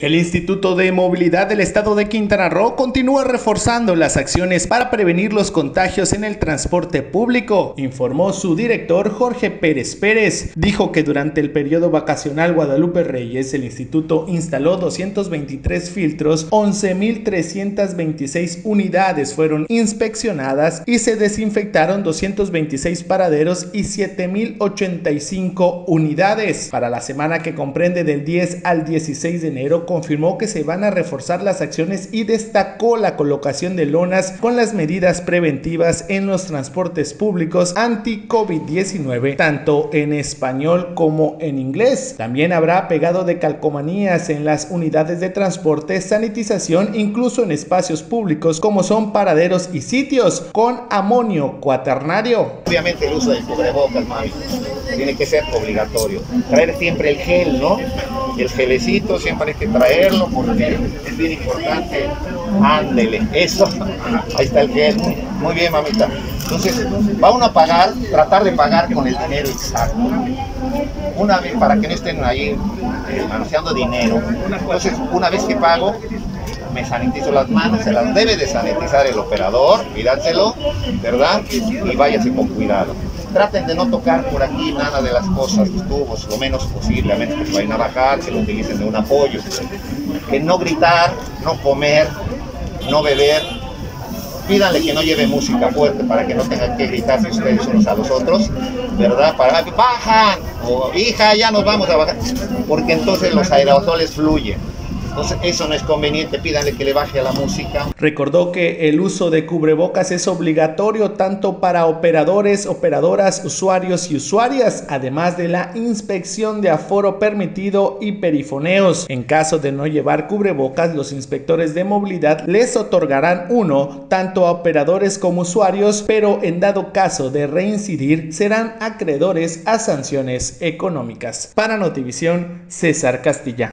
El Instituto de Movilidad del Estado de Quintana Roo continúa reforzando las acciones para prevenir los contagios en el transporte público, informó su director Jorge Pérez Pérez. Dijo que durante el periodo vacacional Guadalupe Reyes, el instituto instaló 223 filtros, 11,326 unidades fueron inspeccionadas y se desinfectaron 226 paraderos y 7,085 unidades. Para la semana que comprende del 10 al 16 de enero, confirmó que se van a reforzar las acciones y destacó la colocación de lonas con las medidas preventivas en los transportes públicos anti-COVID-19, tanto en español como en inglés. También habrá pegado de calcomanías en las unidades de transporte, sanitización, incluso en espacios públicos como son paraderos y sitios, con amonio cuaternario. Obviamente el uso del cubrebocas, mami, tiene que ser obligatorio. Traer siempre el gel, ¿no? El gelecito siempre hay que traerlo porque es bien importante. Ándele, eso, ahí está el gel. Muy bien, mamita. Entonces, va uno a pagar, tratar de pagar con el dinero exacto. Una vez, para que no estén ahí manoseando dinero. Entonces, una vez que pago, me sanitizo las manos, se las debe de sanitizar el operador, cuidárselo, ¿verdad? Y váyase con cuidado. Traten de no tocar por aquí nada de las cosas, los tubos, lo menos posible, a menos que se vayan a bajar, que lo utilicen de un apoyo. Que no gritar, no comer, no beber. Pídanle que no lleve música fuerte para que no tengan que gritarse ustedes unos a los otros, ¿verdad? Para que bajan, o hija, ya nos vamos a bajar, porque entonces los aerosoles fluyen. Entonces eso no es conveniente, pídanle que le baje a la música. Recordó que el uso de cubrebocas es obligatorio tanto para operadores, operadoras, usuarios y usuarias, además de la inspección de aforo permitido y perifoneos. En caso de no llevar cubrebocas, los inspectores de movilidad les otorgarán uno, tanto a operadores como usuarios, pero en dado caso de reincidir, serán acreedores a sanciones económicas. Para Notivisión, César Castilla.